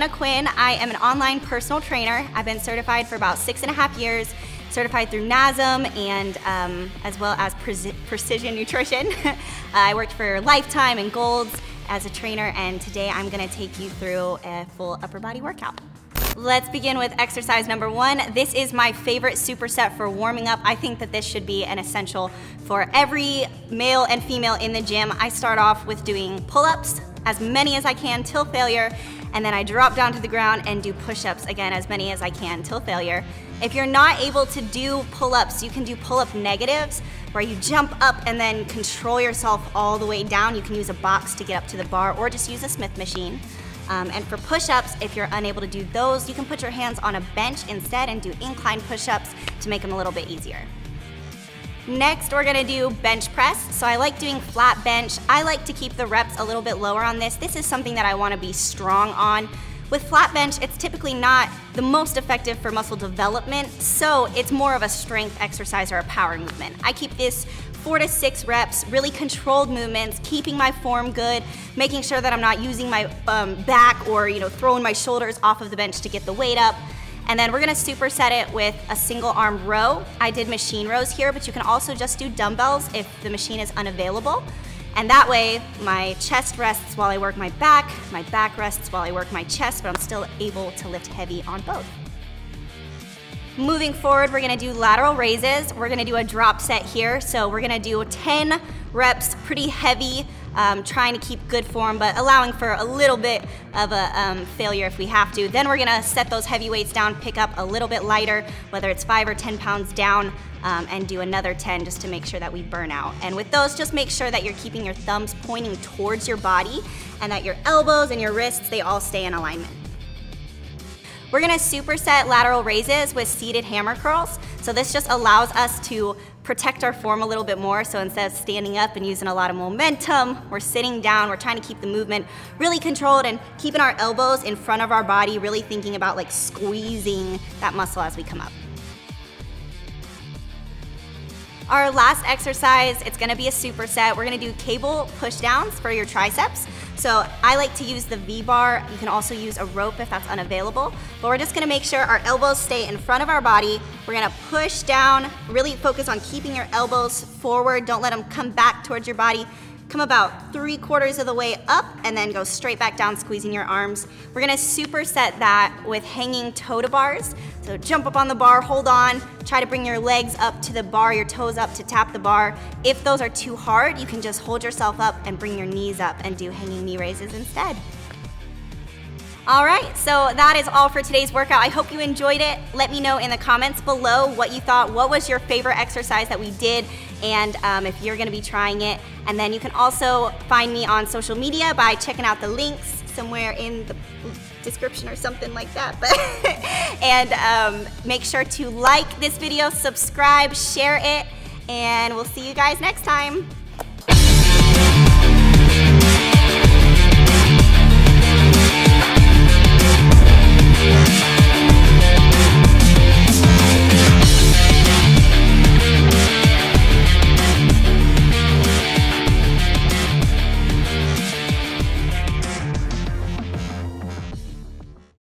Hannah Quinn. I am an online personal trainer. I've been certified for about 6.5 years, certified through NASM and as well as Precision Nutrition. I worked for Lifetime and Gold's as a trainer, and today I'm gonna take you through a full upper body workout. Let's begin with exercise number one. This is my favorite superset for warming up. I think that this should be an essential for every male and female in the gym. I start off with doing pull-ups, as many as I can till failure, and then I drop down to the ground and do push-ups, again, as many as I can till failure. If you're not able to do pull-ups, you can do pull-up negatives, where you jump up and then control yourself all the way down. You can use a box to get up to the bar or just use a Smith machine. And for push-ups, if you're unable to do those, you can put your hands on a bench instead and do incline push-ups to make them a little bit easier. Next, we're gonna do bench press. So I like doing flat bench. I like to keep the reps a little bit lower on this. This is something that I wanna be strong on. With flat bench, it's typically not the most effective for muscle development, so it's more of a strength exercise or a power movement. I keep this 4 to 6 reps, really controlled movements, keeping my form good, making sure that I'm not using my back or throwing my shoulders off of the bench to get the weight up. And then we're gonna superset it with a single arm row. I did machine rows here, but you can also just do dumbbells if the machine is unavailable. And that way, my chest rests while I work my back rests while I work my chest, but I'm still able to lift heavy on both. Moving forward, we're gonna do lateral raises. We're gonna do a drop set here. So we're gonna do 10 reps, pretty heavy, trying to keep good form, but allowing for a little bit of a failure if we have to. Then we're gonna set those heavy weights down, pick up a little bit lighter, whether it's 5 or 10 pounds down, and do another 10 just to make sure that we burn out. And with those, just make sure that you're keeping your thumbs pointing towards your body and that your elbows and your wrists, they all stay in alignment. We're gonna superset lateral raises with seated hammer curls. So this just allows us to protect our form a little bit more. So instead of standing up and using a lot of momentum, we're sitting down, we're trying to keep the movement really controlled and keeping our elbows in front of our body, really thinking about like squeezing that muscle as we come up. Our last exercise, it's gonna be a superset. We're gonna do cable push downs for your triceps. So I like to use the V-bar. You can also use a rope if that's unavailable. But we're just gonna make sure our elbows stay in front of our body. We're gonna push down, really focus on keeping your elbows forward. Don't let them come back towards your body. Come about 3/4 of the way up and then go straight back down, squeezing your arms. We're gonna superset that with hanging toe to bars. So jump up on the bar, hold on, try to bring your legs up to the bar, your toes up to tap the bar. If those are too hard, you can just hold yourself up and bring your knees up and do hanging knee raises instead. All right, so that is all for today's workout. I hope you enjoyed it. Let me know in the comments below what you thought, what was your favorite exercise that we did, and if you're gonna be trying it. And then you can also find me on social media by checking out the links somewhere in the description or something like that. And make sure to like this video, subscribe, share it, and we'll see you guys next time.